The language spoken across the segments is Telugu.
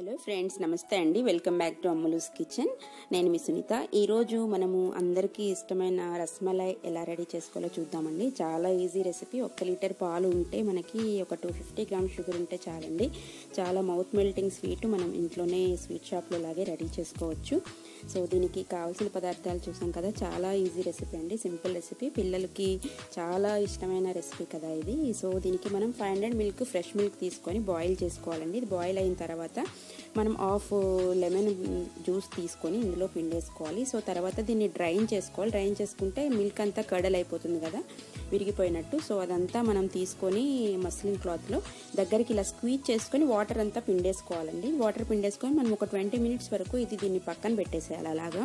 హలో ఫ్రెండ్స్, నమస్తే అండి. Welcome back to Ammulu's kitchen. నేను మీ సునీత. ఈరోజు మనము అందరికీ ఇష్టమైన రస్మలై ఎలా రెడీ చేసుకోవాలో చూద్దామండి. చాలా ఈజీ రెసిపీ. 1 లీటర్ పాలు ఉంటే మనకి ఒక 250 గ్రామ్స్ షుగర్ ఉంటే చాలండి. చాలా మౌత్ మెల్టింగ్ స్వీట్ మనం ఇంట్లోనే స్వీట్ షాప్లో లాగే రెడీ చేసుకోవచ్చు. సో దీనికి కావాల్సిన పదార్థాలు చూసాం కదా, చాలా ఈజీ రెసిపీ అండి, సింపుల్ రెసిపీ. పిల్లలకి చాలా ఇష్టమైన రెసిపీ కదా ఇది. సో దీనికి మనం 500 ml ఫ్రెష్ మిల్క్ తీసుకొని బాయిల్ చేసుకోవాలండి. ఇది బాయిల్ అయిన తర్వాత మనం హాఫ్ లెమన్ జ్యూస్ తీసుకొని ఇందులో పిండేసుకోవాలి. సో తర్వాత దీన్ని డ్రైన్ చేసుకోవాలి. డ్రైన్ చేసుకుంటే మిల్క్ అంతా కడలైపోతుంది కదా, విరిగిపోయినట్టు. సో అదంతా మనం తీసుకొని మస్లిన్ క్లాత్లో దగ్గరికి ఇలా స్క్వీజ్ చేసుకొని వాటర్ అంతా పిండేసుకోవాలండి. వాటర్ పిండేసుకొని మనం ఒక 20 minutes వరకు దీన్ని పక్కన పెట్టేసేయాలి. అలాగా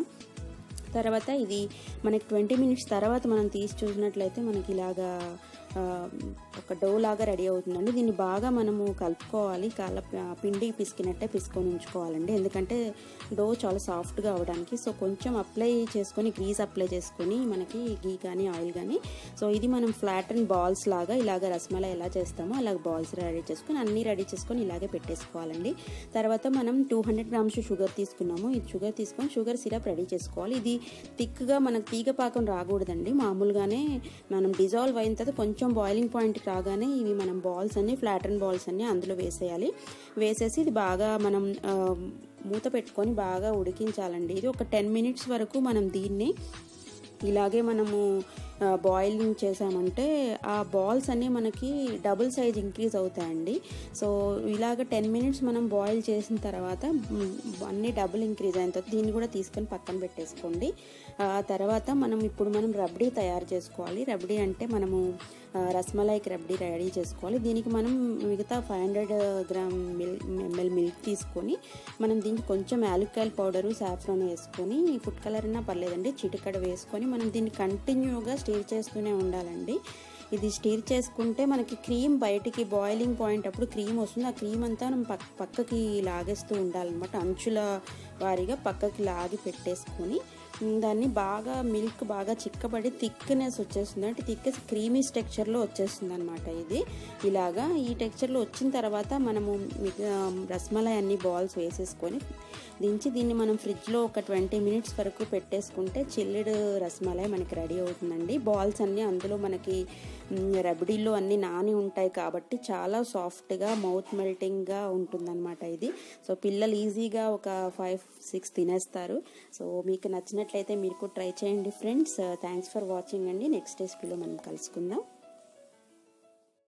తర్వాత ఇది మనకి 20 minutes తర్వాత మనం తీసి చూసినట్లయితే మనకి ఇలాగా ఒక డో లాగా రెడీ అవుతుందండి. దీన్ని బాగా మనము కలుపుకోవాలి. పిండి పిసికినట్టే పిసుకొని ఉంచుకోవాలండి, ఎందుకంటే డో చాలా సాఫ్ట్గా అవడానికి. సో కొంచెం అప్లై చేసుకొని, గ్రీజ్ అప్లై చేసుకొని, మనకి గీ కానీ ఆయిల్ కానీ. సో ఇది మనం ఫ్లాట్ అండ్ బాల్స్ లాగా ఇలాగ రసమలై ఎలా చేస్తామో అలాగ బాల్స్ రెడీ చేసుకొని అన్నీ రెడీ చేసుకొని ఇలాగే పెట్టేసుకోవాలండి. తర్వాత మనం 200 grams షుగర్ తీసుకున్నాము. ఇది షుగర్ తీసుకొని షుగర్ సిరప్ రెడీ చేసుకోవాలి. ఇది థిక్గా మనకు తీగ పాకం రాకూడదండి. మామూలుగానే మనం డిజాల్వ్ అయిన తర్వాత కొంచెం బాయిలింగ్ పాయింట్కి రాగానే ఇవి మనం బాల్స్ అన్నీ, ఫ్లాటన్ బాల్స్ అన్నీ అందులో వేసేయాలి. వేసేసి ఇది బాగా మనం మూత పెట్టుకొని బాగా ఉడికించాలండి. ఇది ఒక 10 minutes వరకు మనం దీన్ని ఇలాగే మనము బాయిలింగ్ చేసామంటే ఆ బాల్స్ అన్నీ మనకి డబుల్ సైజ్ ఇంక్రీజ్ అవుతాయండి. సో ఇలాగ 10 minutes మనం బాయిల్ చేసిన తర్వాత అన్నీ డబుల్ ఇంక్రీజ్ అయిన తర్వాత దీన్ని కూడా తీసుకొని పక్కన పెట్టేసుకోండి. ఆ తర్వాత ఇప్పుడు మనం రబ్డీ తయారు చేసుకోవాలి. రబ్డీ అంటే మనము రస్మలైకి రబ్డీ రెడీ చేసుకోవాలి. దీనికి మనం మిగతా 500 ml మిల్క్ తీసుకొని మనం దీనికి కొంచెం యాలక్కాయల పౌడరు, సాఫ్రాన్ వేసుకొని, ఫుడ్ కలర్ అయినా పర్లేదండి, చిటికడ వేసుకొని మనం దీన్ని కంటిన్యూగా స్టీర్ చేస్తూనే ఉండాలండి. ఇది స్టీర్ చేసుకుంటే మనకి క్రీమ్ బయటికి బాయిలింగ్ పాయింట్ అప్పుడు క్రీమ్ వస్తుంది. ఆ క్రీమ్ అంతా మనం పక్కకి లాగేస్తూ ఉండాలన్నమాట. అంచుల వారిగా పక్కకి లాగి పెట్టేసుకొని దాన్ని బాగా మిల్క్ బాగా చిక్కబడి థిక్నెస్ వచ్చేస్తుంది. అంటే థిక్నెస్ క్రీమీ టెక్చర్లో వచ్చేస్తుంది అనమాట. ఇది ఇలాగా ఈ టెక్చర్లో వచ్చిన తర్వాత మనము రస్మలై అన్ని బాల్స్ వేసేసుకొని దించి దీన్ని మనం ఫ్రిడ్జ్లో ఒక 20 minutes వరకు పెట్టేసుకుంటే చిల్లిడ్ రస్మలై మనకి రెడీ అవుతుందండి. బాల్స్ అన్నీ అందులో మనకి రబడీలో అన్నీ నాని ఉంటాయి కాబట్టి చాలా సాఫ్ట్గా మౌత్ మెల్టింగ్గా ఉంటుందన్నమాట ఇది. సో పిల్లలు ఈజీగా ఒక 5-6 తినేస్తారు. సో మీకు నచ్చినట్లయితే మీరు కూడా ట్రై చేయండి ఫ్రెండ్స్. థ్యాంక్స్ ఫర్ వాచింగ్ అండి. నెక్స్ట్ డేస్లో మనం కలుసుకుందాం.